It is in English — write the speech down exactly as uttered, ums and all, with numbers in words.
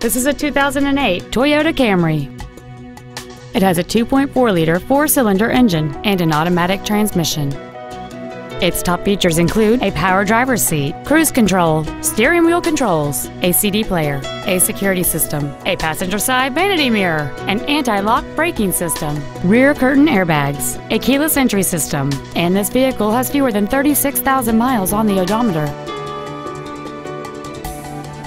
This is a two thousand eight Toyota Camry. It has a two point four liter four-cylinder engine and an automatic transmission. Its top features include a power driver's seat, cruise control, steering wheel controls, a C D player, a security system, a passenger side vanity mirror, an anti-lock braking system, rear curtain airbags, a keyless entry system, and this vehicle has fewer than thirty-six thousand miles on the odometer.